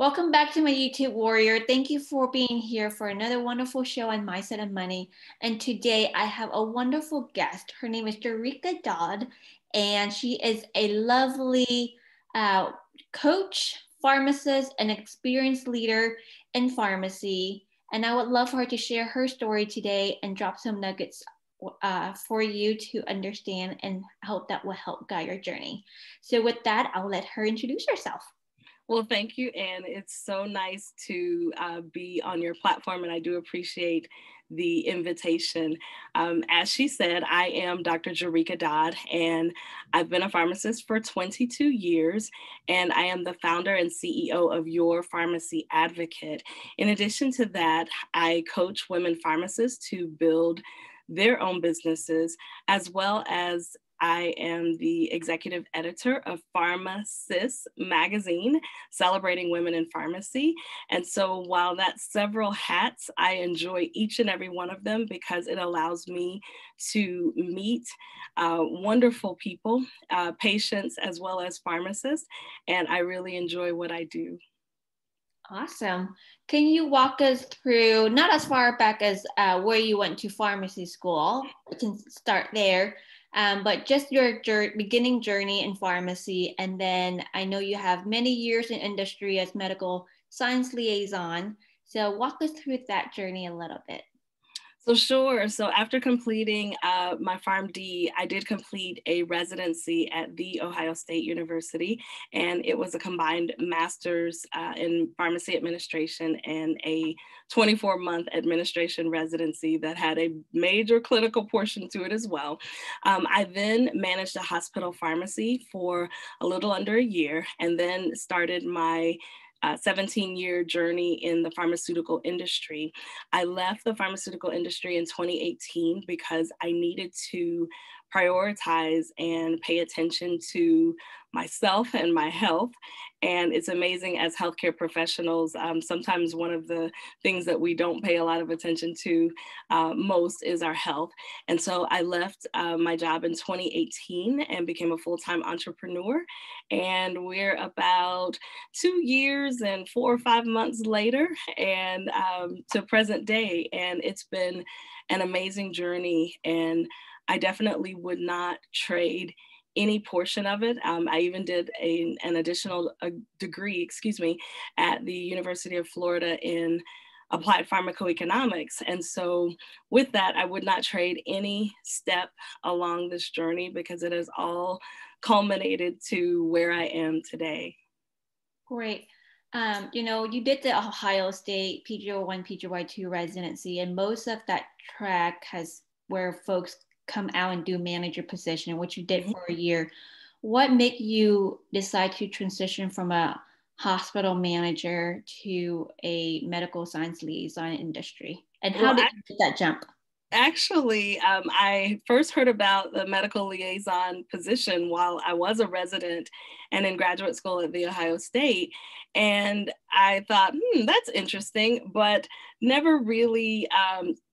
Welcome back to my YouTube warrior. Thank you for being here for another wonderful show on Mindset and Money. And today I have a wonderful guest. Her name is Jerrica Dodd, and she is a lovely coach, pharmacist, and experienced leader in pharmacy. And I would love for her to share her story today and drop some nuggets for you to understand and hope that will help guide your journey. So with that, I'll let her introduce herself. Well, thank you, Anne. It's so nice to be on your platform, and I do appreciate the invitation. As she said, I am Dr. Jerrica Dodd, and I've been a pharmacist for 22 years, and I am the founder and CEO of Your Pharmacy Advocate. In addition to that, I coach women pharmacists to build their own businesses, as well as I am the executive editor of Pharmacist magazine, celebrating women in pharmacy. And so while that's several hats, I enjoy each and every one of them because it allows me to meet wonderful people, patients, as well as pharmacists. And I really enjoy what I do. Awesome. Can you walk us through, not as far back as where you went to pharmacy school, we can start there, but just your beginning journey in pharmacy. And then I know you have many years in industry as medical science liaison. So walk us through that journey a little bit. So sure. So after completing my PharmD, I did complete a residency at the Ohio State University, and it was a combined master's in pharmacy administration and a 24-month administration residency that had a major clinical portion to it as well. I then managed a hospital pharmacy for a little under a year, and then started my 17-year journey in the pharmaceutical industry. I left the pharmaceutical industry in 2018 because I needed to prioritize and pay attention to myself and my health. And it's amazing as healthcare professionals, sometimes one of the things that we don't pay a lot of attention to most is our health. And so I left my job in 2018 and became a full-time entrepreneur. And we're about 2 years and 4 or 5 months later and to present day. And it's been an amazing journey, and I definitely would not trade any portion of it. I even did an additional degree, at the University of Florida in applied pharmacoeconomics. And so with that, I would not trade any step along this journey because it has all culminated to where I am today. Great. You know, you did the Ohio State PGY1, PGY2 residency, and most of that track has where folks come out and do manager position, which you did for a year. What made you decide to transition from a hospital manager to a medical science liaison industry? And how did you get that jump? Actually, I first heard about the medical liaison position while I was a resident and in graduate school at The Ohio State. And I thought, that's interesting, but never really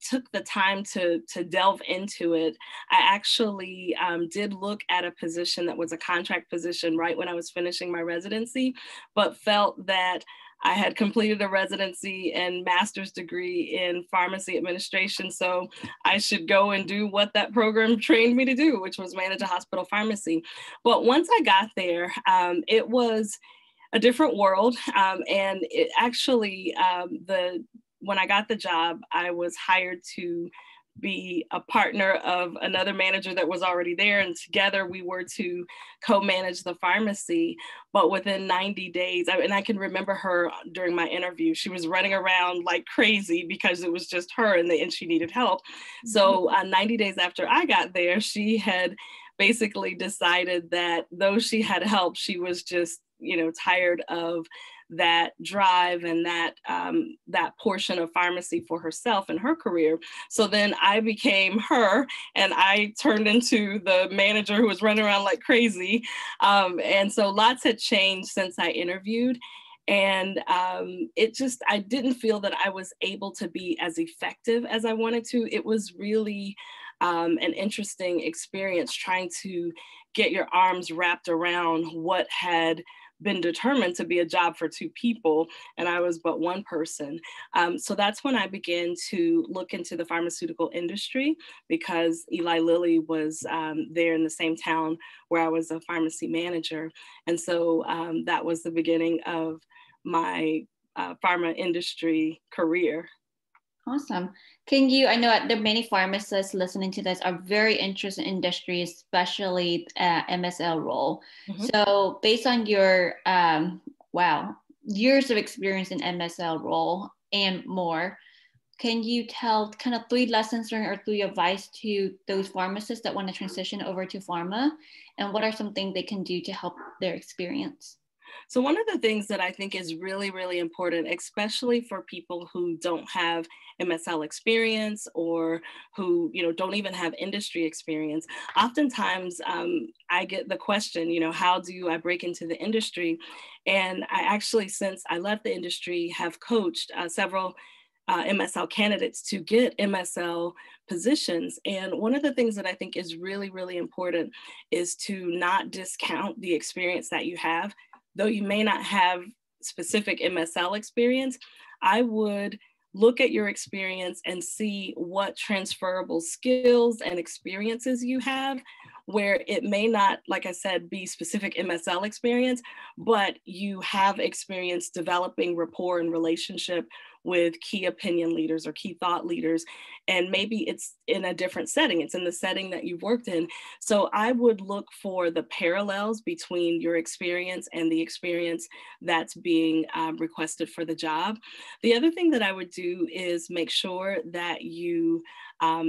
took the time to delve into it. I actually did look at a position that was a contract position right when I was finishing my residency, but felt that I had completed a residency and master's degree in pharmacy administration, so I should go and do what that program trained me to do, which was manage a hospital pharmacy. But once I got there, it was a different world, and it actually, when I got the job, I was hired to be a partner of another manager that was already there, and together we were to co-manage the pharmacy. But within 90 days, and I can remember her during my interview, she was running around like crazy because it was just her and she needed help. So 90 days after I got there, she had basically decided that though she had help, she was just, tired of that drive and that portion of pharmacy for herself and her career. So then I became her, and I turned into the manager who was running around like crazy. And so lots had changed since I interviewed. And I didn't feel that I was able to be as effective as I wanted to. It was really an interesting experience trying to get your arms wrapped around what had been determined to be a job for two people, and I was but one person. So that's when I began to look into the pharmaceutical industry, because Eli Lilly was there in the same town where I was a pharmacy manager. And so that was the beginning of my pharma industry career. Awesome. Can you, I know there are many pharmacists listening to this are very interested in industry, especially MSL role. Mm-hmm. So based on your, years of experience in MSL role and more, can you tell kind of three lessons learned or three advice to those pharmacists that want to transition over to pharma? And what are some things they can do to help their experience? So one of the things that I think is really, really important, especially for people who don't have MSL experience or who, you know, don't even have industry experience. Oftentimes I get the question, you know, how do I break into the industry? And I actually, since I left the industry, have coached several MSL candidates to get MSL positions. And one of the things that I think is really, really important is to not discount the experience that you have. Though you may not have specific MSL experience, I would look at your experience and see what transferable skills and experiences you have, where it may not, like I said, be specific MSL experience, but you have experience developing rapport and relationship with key opinion leaders or key thought leaders. And maybe it's in a different setting. It's in the setting that you've worked in. So I would look for the parallels between your experience and the experience that's being requested for the job. The other thing that I would do is make sure that you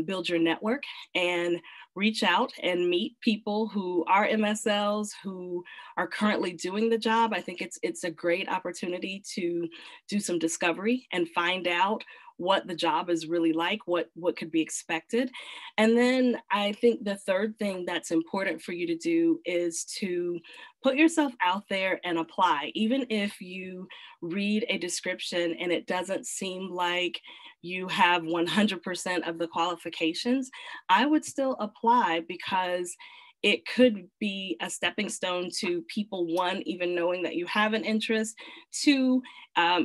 build your network and reach out and meet people who are MSLs, who are currently doing the job. I think it's a great opportunity to do some discovery and find out what the job is really like, what could be expected. And then I think the third thing that's important for you to do is to put yourself out there and apply. Even if you read a description and it doesn't seem like you have 100% of the qualifications, I would still apply, because it could be a stepping stone to people, one, even knowing that you have an interest, two,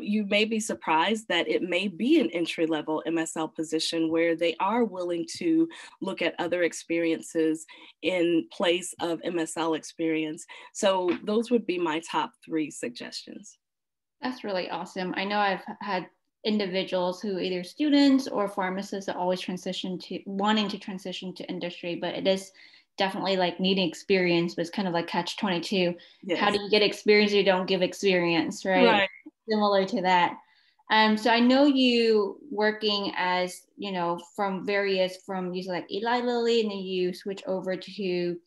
you may be surprised that it may be an entry-level MSL position where they are willing to look at other experiences in place of MSL experience. So those would be my top three suggestions. That's really awesome. I know I've had individuals who, either students or pharmacists, are always wanting to transition to industry, but it is definitely like needing experience, but it's kind of like catch-22. Yes. How do you get experience if you don't give experience, right? Similar to that. So I know you working as, you know, from usually like Eli Lilly, and then you switch over to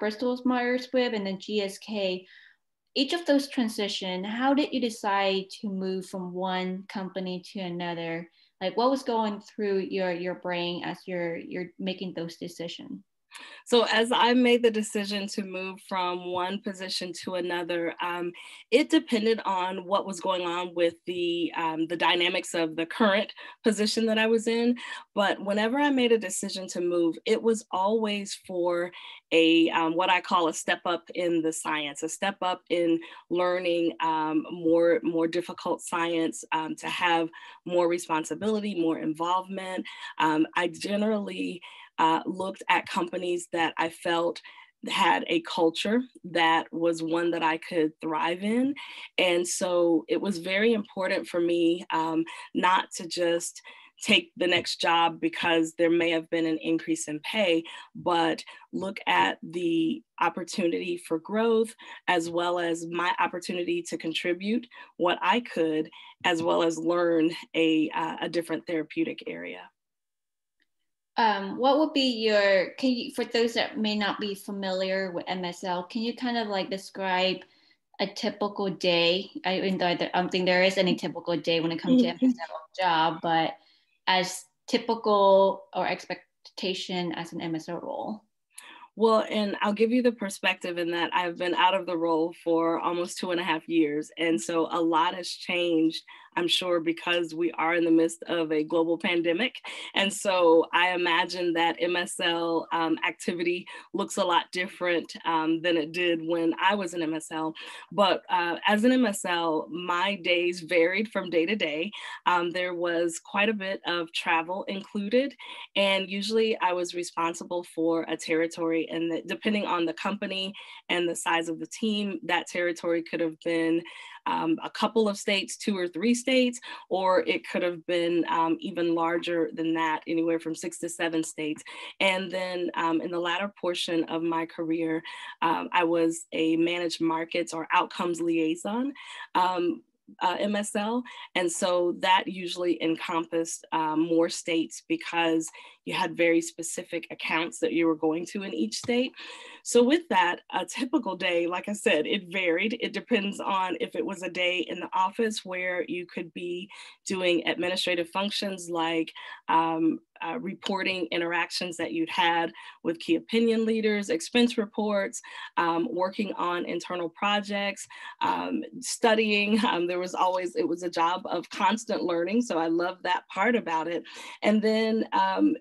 Bristol Myers Squibb and then GSK. Each of those transition, how did you decide to move from one company to another? Like, what was going through your brain as you're making those decisions? So as I made the decision to move from one position to another, it depended on what was going on with the dynamics of the current position that I was in. But whenever I made a decision to move, it was always for what I call a step up in the science, a step up in learning more difficult science, to have more responsibility, more involvement. I generally looked at companies that I felt had a culture that was one that I could thrive in. And so it was very important for me not to just take the next job because there may have been an increase in pay, but look at the opportunity for growth, as well as my opportunity to contribute what I could, as well as learn a different therapeutic area. What would be for those that may not be familiar with MSL, can you kind of like describe a typical day? I don't think there is any typical day when it comes to MSL job, but as typical or expectation as an MSL role? Well, and I'll give you the perspective in that I've been out of the role for almost 2.5 years. And so a lot has changed I'm sure, because we are in the midst of a global pandemic. And so I imagine that MSL activity looks a lot different than it did when I was an MSL. But as an MSL, my days varied from day to day. There was quite a bit of travel included. And usually I was responsible for a territory, and depending on the company and the size of the team, that territory could have been a couple of states, 2 or 3 states, or it could have been even larger than that, anywhere from 6 to 7 states. And then in the latter portion of my career, I was a managed markets or outcomes liaison. MSL. And so that usually encompassed more states because you had very specific accounts that you were going to in each state. So with that, a typical day, like I said, it varied. It depends on if it was a day in the office where you could be doing administrative functions like reporting interactions that you'd had with key opinion leaders, expense reports, working on internal projects, studying. It was a job of constant learning. So I love that part about it. And then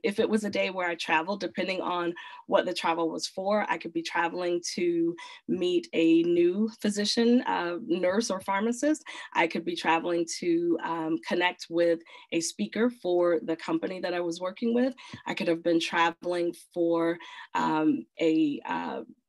if it was a day where I traveled, depending on what the travel was for, I could be traveling to meet a new physician, nurse, or pharmacist. I could be traveling to connect with a speaker for the company that I was working with. I could have been traveling for a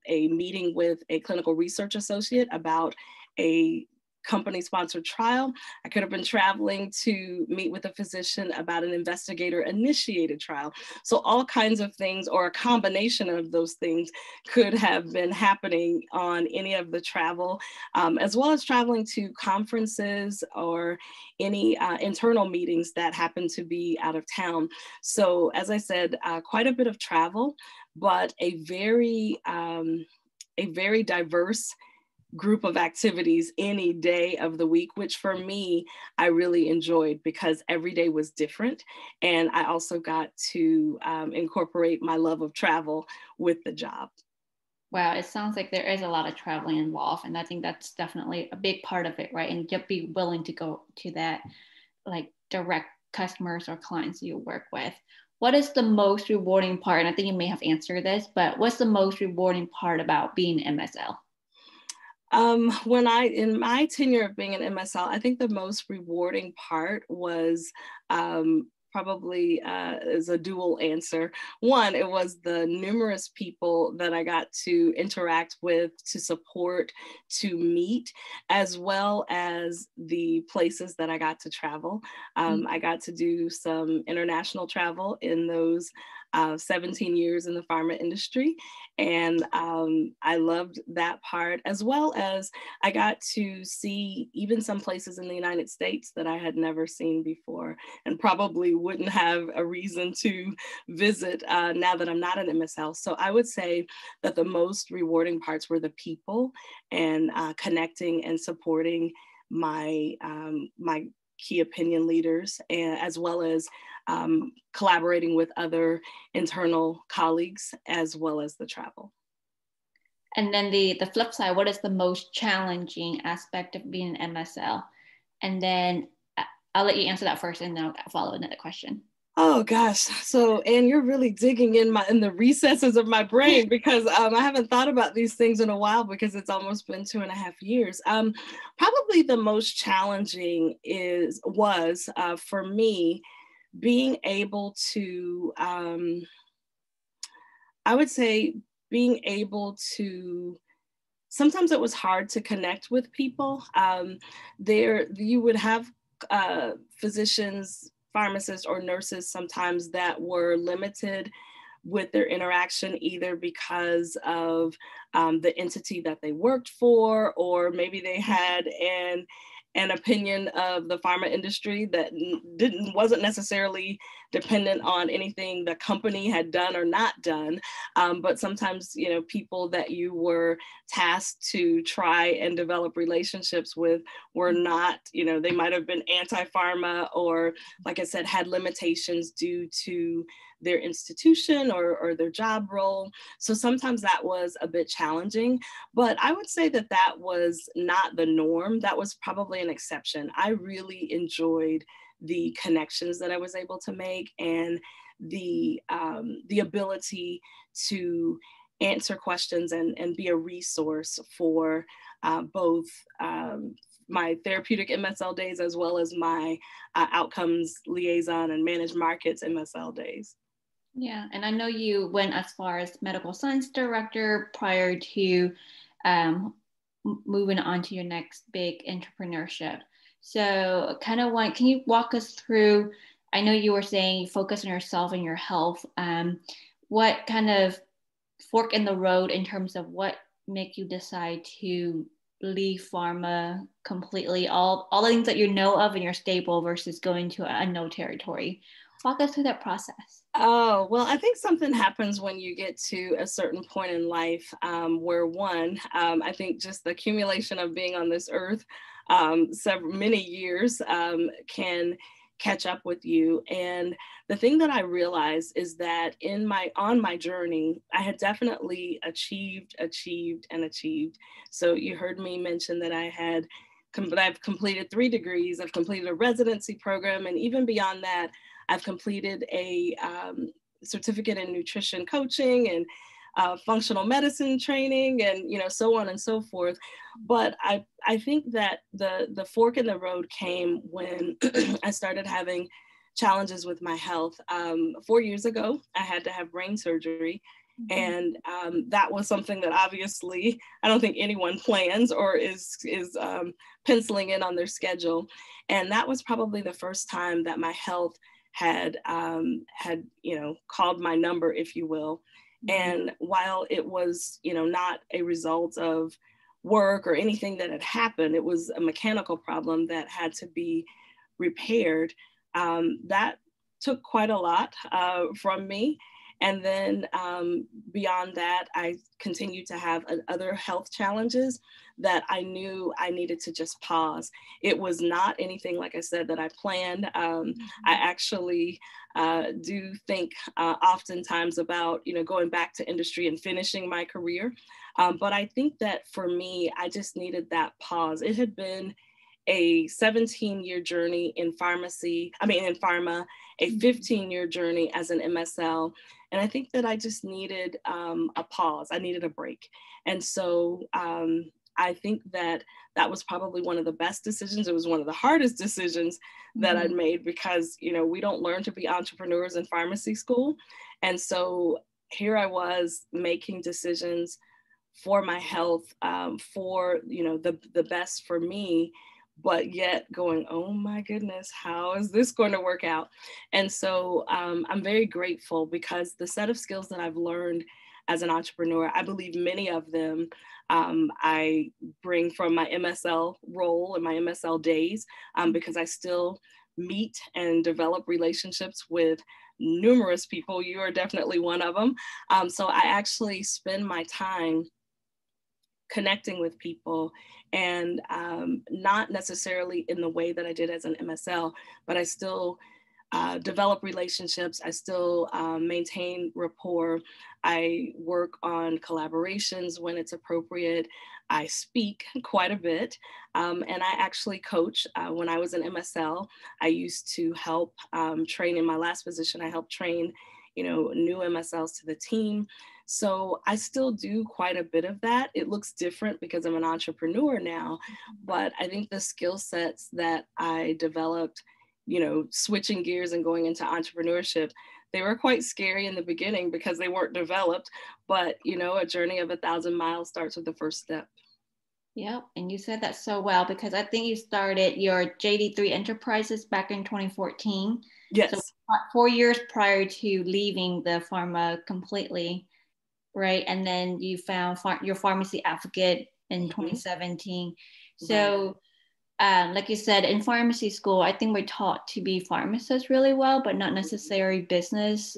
meeting with a clinical research associate about a company-sponsored trial. I could have been traveling to meet with a physician about an investigator-initiated trial. So all kinds of things, or a combination of those things, could have been happening on any of the travel, as well as traveling to conferences or any internal meetings that happen to be out of town. So as I said, quite a bit of travel, but a very diverse group of activities any day of the week, which for me, I really enjoyed because every day was different. And I also got to incorporate my love of travel with the job. Wow, it sounds like there is a lot of traveling involved. And I think that's definitely a big part of it, right? And you'll be willing to go to that, like, direct customers or clients you work with. What is the most rewarding part? And I think you may have answered this, but what's the most rewarding part about being an MSL? In my tenure of being an MSL, I think the most rewarding part was probably is a dual answer. One, it was the numerous people that I got to interact with, to support, to meet, as well as the places that I got to travel. I got to do some international travel in those 17 years in the pharma industry. And I loved that part, as well as I got to see even some places in the United States that I had never seen before and probably wouldn't have a reason to visit now that I'm not an MSL. So I would say that the most rewarding parts were the people and connecting and supporting my my key opinion leaders, and as well as collaborating with other internal colleagues, as well as the travel. And then the flip side, what is the most challenging aspect of being an MSL? And then I'll let you answer that first, and then I'll follow another question. Oh gosh. So, and you're really digging in the recesses of my brain, because I haven't thought about these things in a while, because it's almost been 2.5 years. Probably the most challenging was for me, being able to, sometimes it was hard to connect with people. You would have physicians, pharmacists, or nurses sometimes that were limited with their interaction, either because of the entity that they worked for, or maybe they had an opinion of the pharma industry that wasn't necessarily dependent on anything the company had done or not done. But sometimes, you know, people that you were tasked to try and develop relationships with were not, you know, they might have been anti-pharma or, like I said, had limitations due to their institution or their job role. So sometimes that was a bit challenging, but I would say that that was not the norm. That was probably an exception. I really enjoyed the connections that I was able to make and the ability to answer questions and be a resource for both my therapeutic MSL days as well as my outcomes liaison and managed markets MSL days. Yeah, and I know you went as far as medical science director prior to moving on to your next big entrepreneurship. So kind of want, can you walk us through, I know you were saying focus on yourself and your health. What kind of fork in the road in terms of what make you decide to leave pharma completely, all the things that you know of and your stable versus going to a no territory? Walk us through that process. Oh, well, I think something happens when you get to a certain point in life where one, I think just the accumulation of being on this earth many years can catch up with you. And the thing that I realized is that on my journey, I had definitely achieved. So you heard me mention that I've completed 3 degrees, I've completed a residency program, and even beyond that, I've completed a certificate in nutrition coaching and functional medicine training, and you know, so on and so forth. But I think that the fork in the road came when I started having challenges with my health. 4 years ago, I had to have brain surgery. And that was something that obviously I don't think anyone plans or is penciling in on their schedule. And that was probably the first time that my health had you know, called my number, if you will. And while it was, you know, not a result of work or anything that had happened, it was a mechanical problem that had to be repaired. That took quite a lot from me. And then beyond that, I continued to have other health challenges that I knew I needed to just pause. It was not anything, like I said, that I planned. I actually do think oftentimes about, you know, going back to industry and finishing my career. But I think that for me, I just needed that pause. It had been a 17-year journey in pharma, a 15-year journey as an MSL. And I think that I just needed a pause. I needed a break. And so I think that that was probably one of the best decisions. It was one of the hardest decisions that I'd made because, you know, we don't learn to be entrepreneurs in pharmacy school. And so here I was making decisions for my health, for, you know, the best for me, but yet going, oh my goodness, how is this going to work out? And so I'm very grateful because the set of skills that I've learned as an entrepreneur, I believe many of them I bring from my MSL role and my MSL days because I still meet and develop relationships with numerous people. You are definitely one of them. So I actually spend my time connecting with people and not necessarily in the way that I did as an MSL, but I still develop relationships. I still maintain rapport. I work on collaborations when it's appropriate. I speak quite a bit. And I actually coach. When I was an MSL, I used to help train. In my last position, I helped train, you know, new MSLs to the team. So I still do quite a bit of that. It looks different because I'm an entrepreneur now, but I think the skill sets that I developed, you know, switching gears and going into entrepreneurship, they were quite scary in the beginning because they weren't developed, but you know, a journey of 1,000 miles starts with the first step. Yep, and you said that so well because I think you started your JD3 Enterprises back in 2014. Yes. So 4 years prior to leaving the pharma completely, right? And then you found your Pharmacy Advocate in 2017. So like you said, in pharmacy school, I think we're taught to be pharmacists really well, but not necessarily business.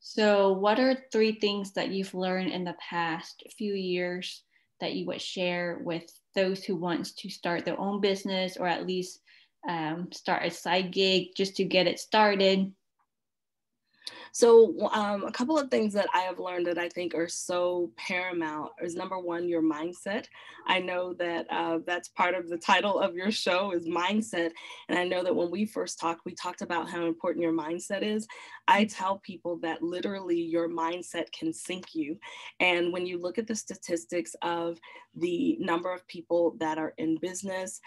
So what are three things that you've learned in the past few years that you would share with those who wants to start their own business, or at least start a side gig just to get it started? So a couple of things that I have learned that I think are so paramount is, number one, your mindset. I know that that's part of the title of your show is mindset. And I know that when we first talked, we talked about how important your mindset is. I tell people that literally your mindset can sink you. And when you look at the statistics of the number of people that are in business,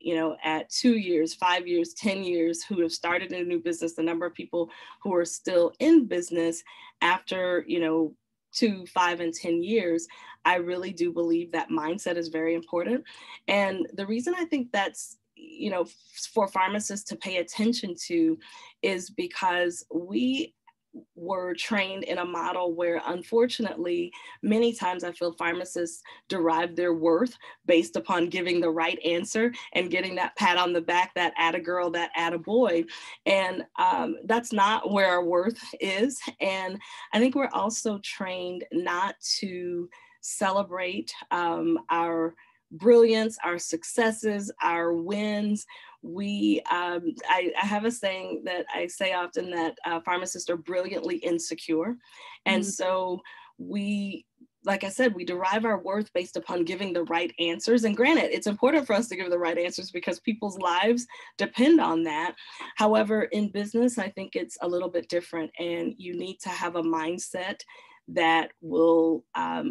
you know, at 2 years, 5 years, 10 years, who have started a new business, the number of people who are still in business after, you know, 2, 5, and 10 years, I really do believe that mindset is very important. And the reason I think that's, you know, for pharmacists to pay attention to is because we were trained in a model where, unfortunately, many times I feel pharmacists derive their worth based upon giving the right answer and getting that pat on the back, that atta-girl, that atta-boy. And that's not where our worth is. And I think we're also trained not to celebrate our brilliance, our successes, our wins. We, I have a saying that I say often that pharmacists are brilliantly insecure. And so we, like I said, we derive our worth based upon giving the right answers. And granted, it's important for us to give the right answers because people's lives depend on that. However, in business, I think it's a little bit different, and you need to have a mindset that will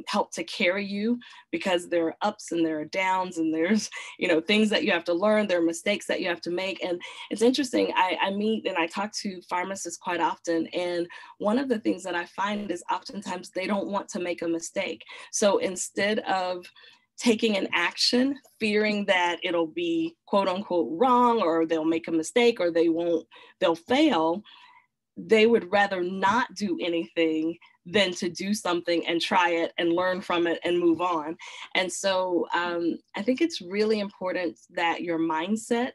help to carry you, because there are ups and there are downs, and there's, you know, things that you have to learn, there are mistakes that you have to make. And it's interesting, I meet and I talk to pharmacists quite often, and one of the things that I find is oftentimes they don't want to make a mistake. So instead of taking an action, fearing that it'll be quote unquote wrong, or they'll make a mistake, or they'll fail, they would rather not do anything than to do something and try it and learn from it and move on. And so I think it's really important that your mindset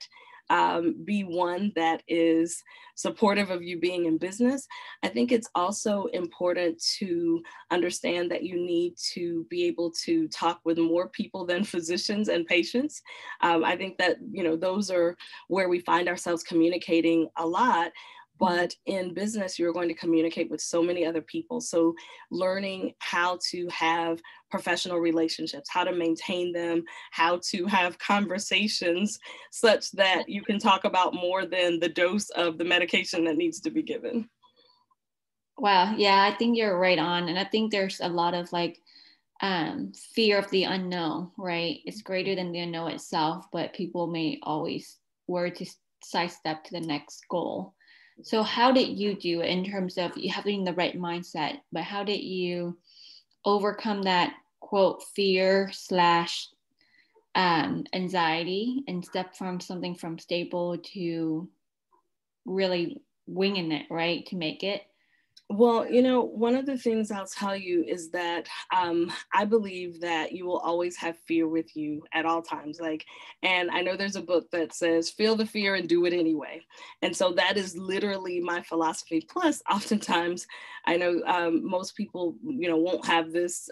be one that is supportive of you being in business. I think it's also important to understand that you need to be able to talk with more people than physicians and patients. I think that, you know, those are where we find ourselves communicating a lot. But in business, you're going to communicate with so many other people. So learning how to have professional relationships, how to maintain them, how to have conversations such that you can talk about more than the dose of the medication that needs to be given. Wow. Yeah, I think you're right on. And I think there's a lot of like fear of the unknown, right? It's greater than the unknown itself, but people may always worry to sidestep to the next goal. So how did you do in terms of you having the right mindset, but how did you overcome that quote fear / anxiety and step from something from stable to really winging it, right, to make it? Well, you know, one of the things I'll tell you is that I believe that you will always have fear with you at all times. Like, and I know there's a book that says, feel the fear and do it anyway. And so that is literally my philosophy. Plus, oftentimes, I know most people, you know, won't have this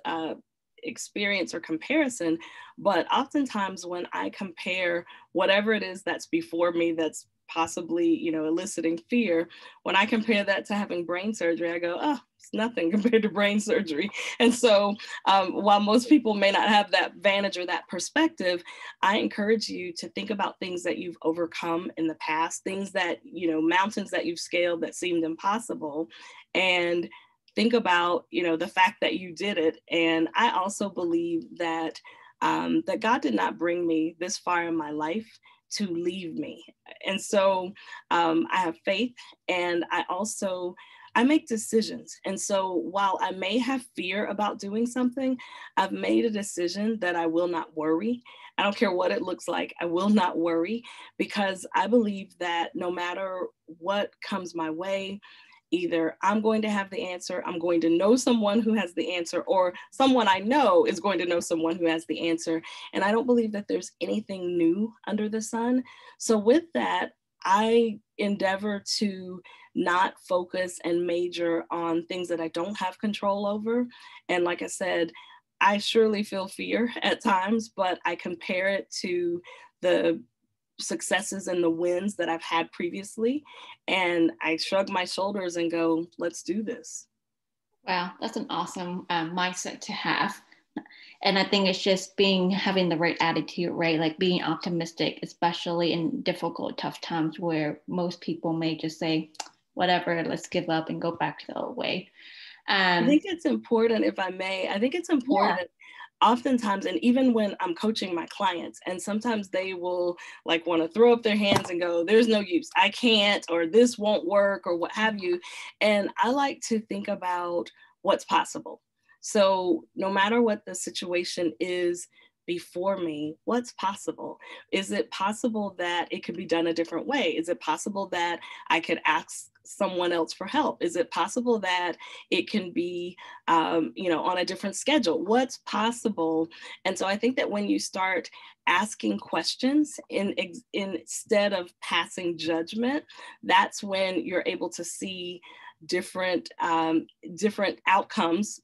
experience or comparison, but oftentimes when I compare whatever it is that's before me that's possibly, you know, eliciting fear, when I compare that to having brain surgery, I go, oh, it's nothing compared to brain surgery. And so while most people may not have that vantage or that perspective, I encourage you to think about things that you've overcome in the past, things that, you know, mountains that you've scaled that seemed impossible, and think about, you know, the fact that you did it. And I also believe that that God did not bring me this far in my life to leave me. And so I have faith, and I make decisions. And so while I may have fear about doing something, I've made a decision that I will not worry. I don't care what it looks like. I will not worry, because I believe that no matter what comes my way, either I'm going to have the answer, I'm going to know someone who has the answer, or someone I know is going to know someone who has the answer. And I don't believe that there's anything new under the sun. So with that, I endeavor to not focus and major on things that I don't have control over. And like I said, I surely feel fear at times, but I compare it to the successes and the wins that I've had previously. And I shrug my shoulders and go, let's do this. Wow, that's an awesome mindset to have. And I think it's just having the right attitude, right? Like being optimistic, especially in difficult, tough times where most people may just say, whatever, let's give up and go back to the old way. I think it's important, if I may, I think it's important oftentimes, and even when I'm coaching my clients, and sometimes they will like want to throw up their hands and go, there's no use, I can't, or this won't work, or what have you. And I like to think about what's possible. So no matter what the situation is before me, what's possible? Is it possible that it could be done a different way? Is it possible that I could ask someone else for help? Is it possible that it can be, on a different schedule? What's possible? And so I think that when you start asking questions instead of passing judgment, that's when you're able to see different outcomes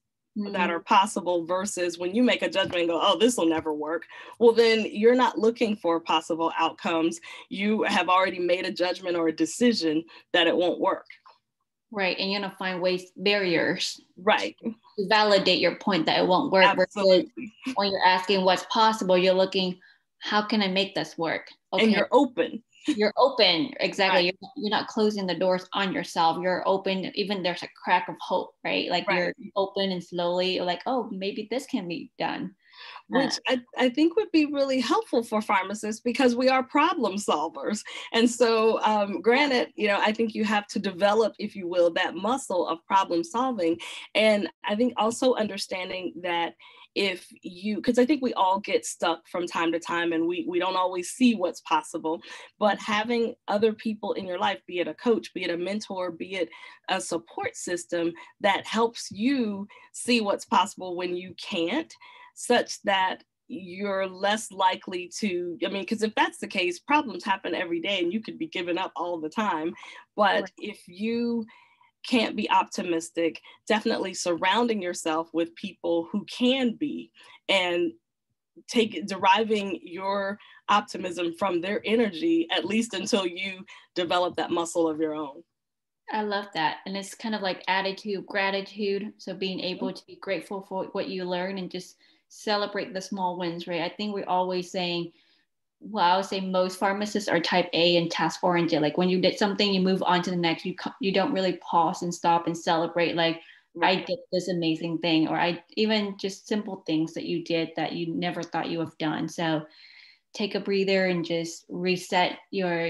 that are possible, versus when you make a judgment and go, oh, this will never work. Well, then you're not looking for possible outcomes. You have already made a judgment or a decision that it won't work. Right. And you're going to find barriers. Right. To validate your point that it won't work. Absolutely. Versus when you're asking what's possible, you're looking, how can I make this work? Okay. And you're open. You're open. Exactly. Right. You're not closing the doors on yourself. You're open. Even there's a crack of hope, right? Like You're open and slowly like, oh, maybe this can be done. Which I think would be really helpful for pharmacists, because we are problem solvers. And so granted, I think you have to develop, if you will, that muscle of problem solving. And I think also understanding that because I think we all get stuck from time to time, and we don't always see what's possible, but having other people in your life, be it a coach, be it a mentor, be it a support system that helps you see what's possible when you can't, such that you're less likely to, because if that's the case, problems happen every day and you could be giving up all the time. But if you can't be optimistic, definitely surrounding yourself with people who can be, and deriving your optimism from their energy, at least until you develop that muscle of your own. I love that. And it's kind of like attitude, gratitude. So being able to be grateful for what you learn and just celebrate the small wins, right? I think we're always saying, I would say most pharmacists are type A and task oriented. Like when you did something, you move on to the next. You don't really pause and stop and celebrate. Like I did this amazing thing, or even just simple things that you did that you never thought you have done. So take a breather and just reset your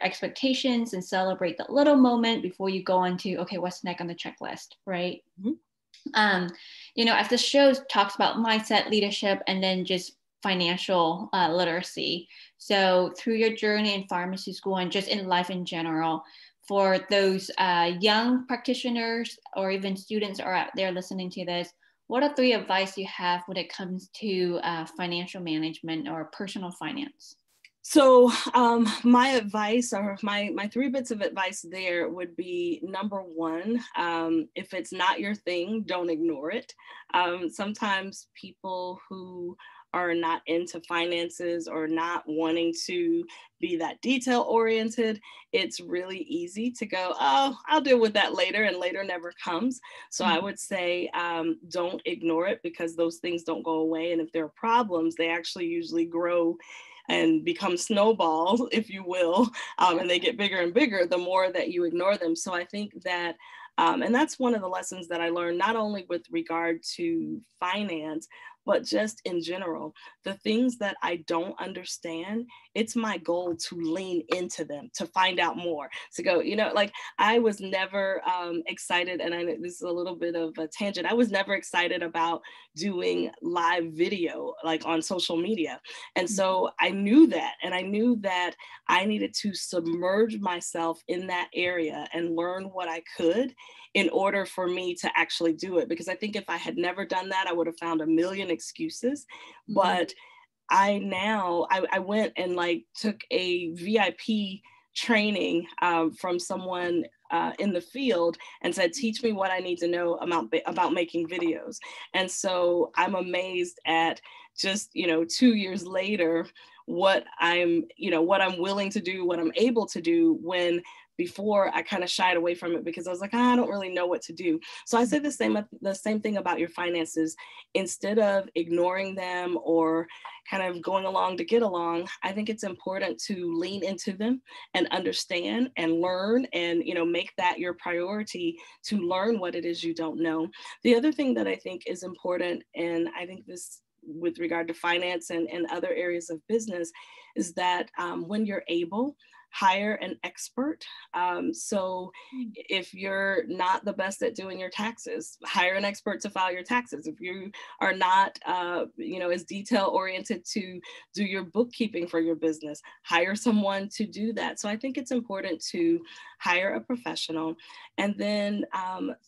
expectations and celebrate that little moment before you go on to, okay, what's next on the checklist, right? Mm-hmm. As the show talks about mindset, leadership, and then just financial literacy. So through your journey in pharmacy school and just in life in general, for those young practitioners or even students are out there listening to this, what are three advice you have when it comes to financial management or personal finance? So my advice, or my three bits of advice there would be, number one, if it's not your thing, don't ignore it. Sometimes people who are not into finances or not wanting to be that detail oriented, it's really easy to go, oh, I'll deal with that later, and later never comes. So I would say don't ignore it, because those things don't go away. And if there are problems, they actually usually grow and become snowballs, if you will, and they get bigger and bigger the more that you ignore them. So I think that and that's one of the lessons that I learned, not only with regard to finance, but just in general, the things that I don't understand, it's my goal to lean into them, to find out more, to go, you know, like I was never excited. And this is a little bit of a tangent. I was never excited about doing live video, like on social media. And so I knew that, and I knew that I needed to submerge myself in that area and learn what I could in order for me to actually do it. Because I think if I had never done that, I would have found a million excuses. Mm-hmm. But I went and like took a VIP training from someone in the field and said, teach me what I need to know about making videos. And so I'm amazed at just, you know, 2 years later, what I'm willing to do, what I'm able to do, when before I kind of shied away from it because I was like, I don't really know what to do. So I say the same thing about your finances. Instead of ignoring them or kind of going along to get along, I think it's important to lean into them and understand and learn and, you know, make that your priority to learn what it is you don't know. The other thing that I think is important, and I think this with regard to finance and other areas of business, is that when you're able, hire an expert. So if you're not the best at doing your taxes, hire an expert to file your taxes. If you are not, as detail oriented to do your bookkeeping for your business, hire someone to do that. So I think it's important to hire a professional. And then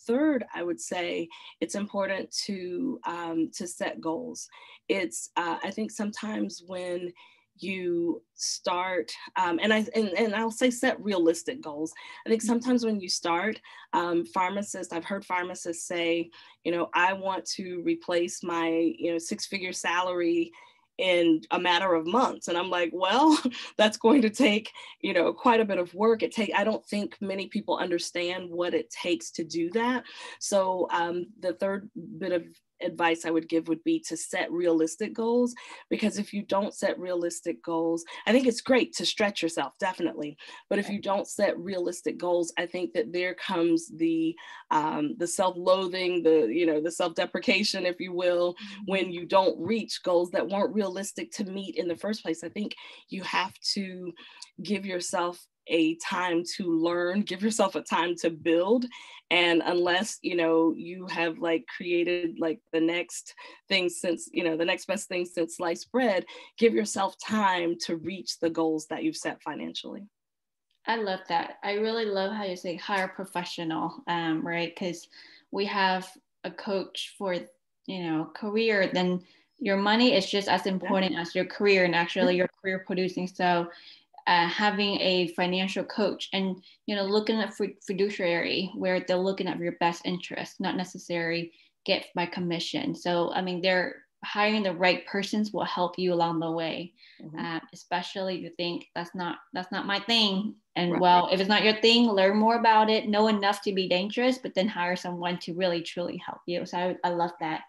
third, I would say it's important to set goals. It's I think sometimes when you start, and I'll say set realistic goals. I think sometimes when you start, I've heard pharmacists say, you know, I want to replace my, you know, six-figure salary in a matter of months. And I'm like, well, that's going to take, you know, quite a bit of work. I don't think many people understand what it takes to do that. So the third bit of advice I would give would be to set realistic goals, because if you don't set realistic goals, I think it's great to stretch yourself, definitely. But if you don't set realistic goals, I think that there comes the self-loathing, the self-deprecation, if you will, when you don't reach goals that weren't realistic to meet in the first place. I think you have to give yourself a time to learn, give yourself a time to build. And unless, you know, you have like created like the next best thing since sliced bread, give yourself time to reach the goals that you've set financially. I love that. I really love how you say hire a professional, right? Because we have a coach for, you know, career, then your money is just as important as your career and actually your career producing. So having a financial coach and, you know, looking at fiduciary where they're looking at your best interest, not necessarily get by commission. So, I mean, they're hiring the right persons will help you along the way, mm-hmm. Especially if you think that's not my thing. And right. Well, if it's not your thing, learn more about it, know enough to be dangerous, but then hire someone to really, truly help you. So I love that.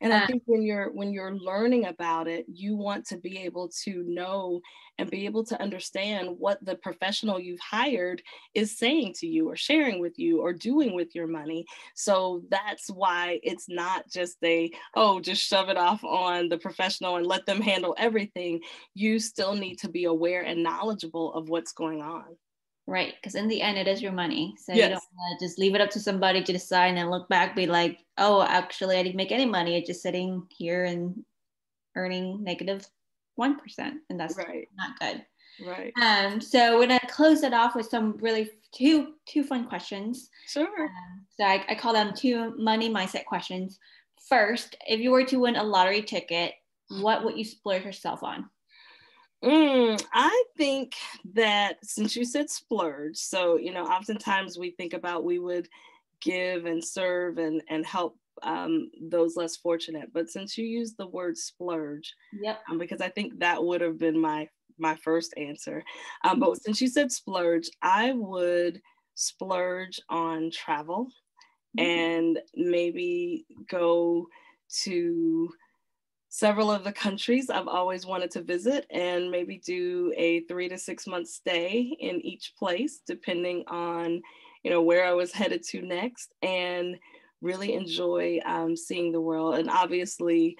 And I think when you're learning about it, you want to be able to know and be able to understand what the professional you've hired is saying to you or sharing with you or doing with your money. So that's why it's not just just shove it off on the professional and let them handle everything. You still need to be aware and knowledgeable of what's going on. Right, because in the end, it is your money. So yes. You don't want to just leave it up to somebody to decide and look back, be like, oh, actually, I didn't make any money. It's just sitting here and earning negative 1%. And that's right. Not good. Right. So we're going to close it off with some really two fun questions. Sure. So I call them two money mindset questions. First, if you were to win a lottery ticket, what would you splurge yourself on? I think that since you said splurge, so, you know, oftentimes we think about we would give and serve and help those less fortunate. But since you used the word splurge, yep. Because I think that would have been my first answer. But since you said splurge, I would splurge on travel, mm-hmm. and maybe go to several of the countries I've always wanted to visit and maybe do a 3 to 6 month stay in each place, depending on, you know, where I was headed to next, and really enjoy seeing the world, and obviously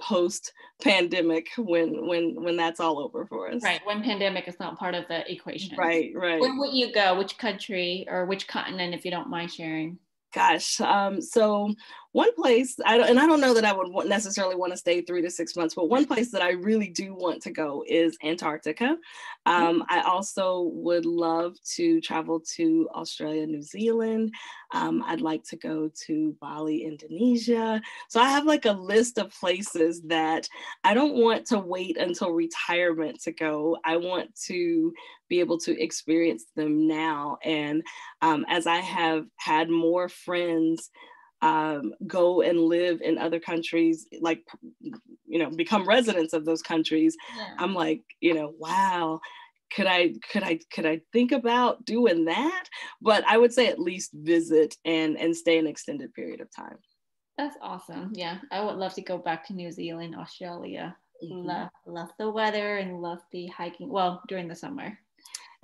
post-pandemic when that's all over for us. Right, when pandemic is not part of the equation. Right, right. Where would you go? Which country or which continent, if you don't mind sharing? Gosh, so one place, I don't know that I would necessarily want to stay 3 to 6 months, but one place that I really do want to go is Antarctica. I also would love to travel to Australia, New Zealand. I'd like to go to Bali, Indonesia. So I have like a list of places that I don't want to wait until retirement to go. I want to be able to experience them now. And as I have had more friends go and live in other countries, like, you know, become residents of those countries, yeah. I'm like, you know, wow, could I think about doing that? But I would say at least visit and stay an extended period of time. That's awesome. Yeah, I would love to go back to New Zealand, Australia. Mm-hmm. Love the weather and love the hiking, well, during the summer.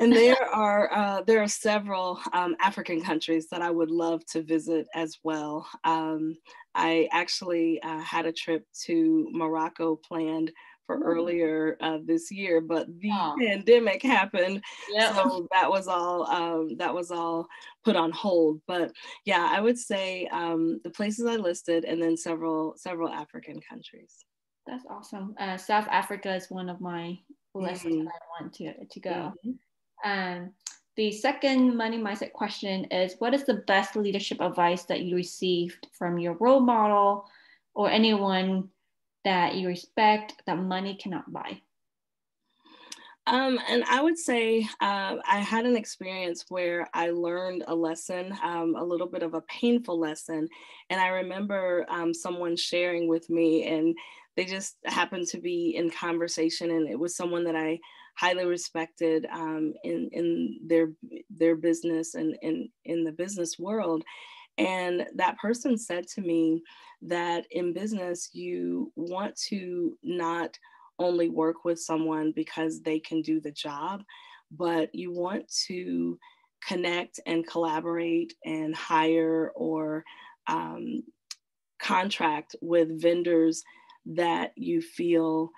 And there are several African countries that I would love to visit as well. I actually had a trip to Morocco planned for earlier this year, but the pandemic happened, yep. So that was all put on hold. But yeah, I would say the places I listed, and then several African countries. That's awesome. South Africa is one of my lists that I want to go. Mm-hmm. The second money mindset question is, what is the best leadership advice that you received from your role model or anyone that you respect that money cannot buy? And I would say I had an experience where I learned a lesson, a little bit of a painful lesson. And I remember someone sharing with me, and they just happened to be in conversation, and it was someone that I highly respected in their business and in the business world. And that person said to me that in business, you want to not only work with someone because they can do the job, but you want to connect and collaborate and hire or contract with vendors that you feel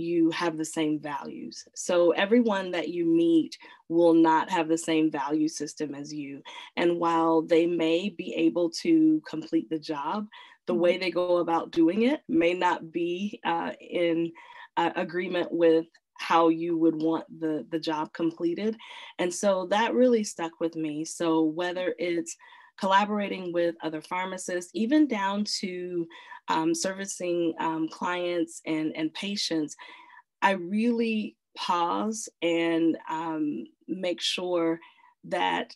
you have the same values. So everyone that you meet will not have the same value system as you. And while they may be able to complete the job, the way they go about doing it may not be in agreement with how you would want the job completed. And so that really stuck with me. So whether it's collaborating with other pharmacists, even down to servicing clients and patients, I really pause and make sure that,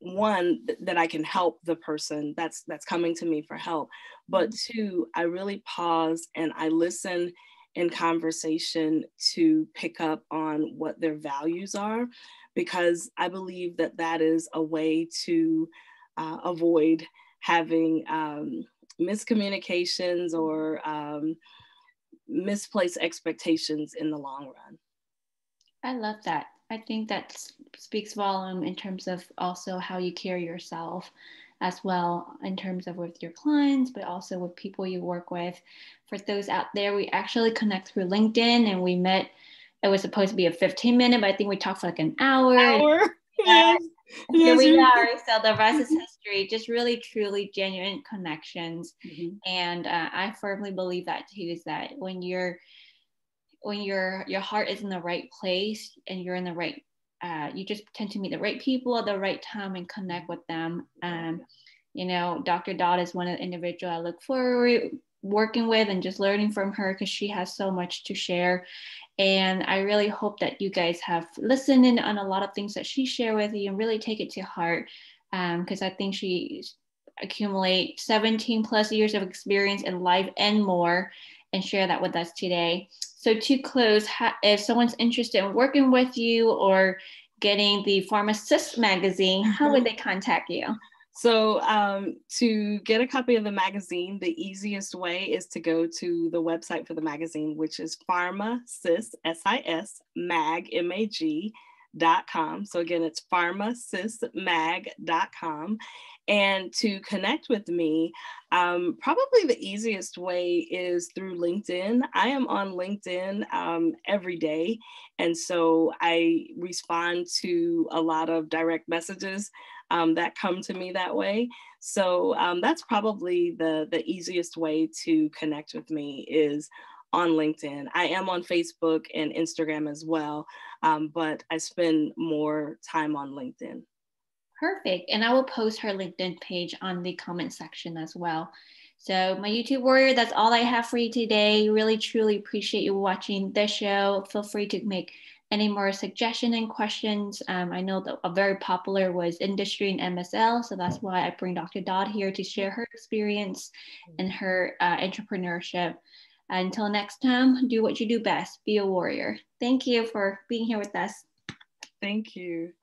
one, that I can help the person that's coming to me for help, but two, I really pause and I listen in conversation to pick up on what their values are, because I believe that that is a way to avoid having miscommunications or misplaced expectations in the long run. I love that. I think that speaks volume in terms of also how you carry yourself as well, in terms of with your clients, but also with people you work with. For those out there, we actually connect through LinkedIn, and we met. It was supposed to be a 15-minute, but I think we talked for like an hour. Yes. Here we are. So the rest is history. Just really, truly genuine connections. Mm-hmm. And I firmly believe that too, is that when your heart is in the right place and you're in the right, you just tend to meet the right people at the right time and connect with them. You know, Dr. Dodd is one of the individuals I look forward working with and just learning from her, because she has so much to share. And I really hope that you guys have listened in on a lot of things that she shared with you and really take it to heart, because I think she accumulates 17 plus years of experience in life and more, and share that with us today. So to close, if someone's interested in working with you or getting the Pharmacist magazine, how would they contact you? So to get a copy of the magazine, the easiest way is to go to the website for the magazine, which is pharmacysmag.com. pharmacysmag.com. So again, it's pharmacysmag.com. And to connect with me, probably the easiest way is through LinkedIn. I am on LinkedIn every day. And so I respond to a lot of direct messages that come to me that way. So that's probably the easiest way to connect with me is on LinkedIn. I am on Facebook and Instagram as well, but I spend more time on LinkedIn. Perfect. And I will post her LinkedIn page on the comment section as well. So my YouTube warrior, that's all I have for you today. Really, truly appreciate you watching this show. Feel free to make any more suggestions and questions. I know that a very popular was industry and MSL. So that's why I bring Dr. Dodd here to share her experience and her entrepreneurship. Until next time, do what you do best. Be a warrior. Thank you for being here with us. Thank you.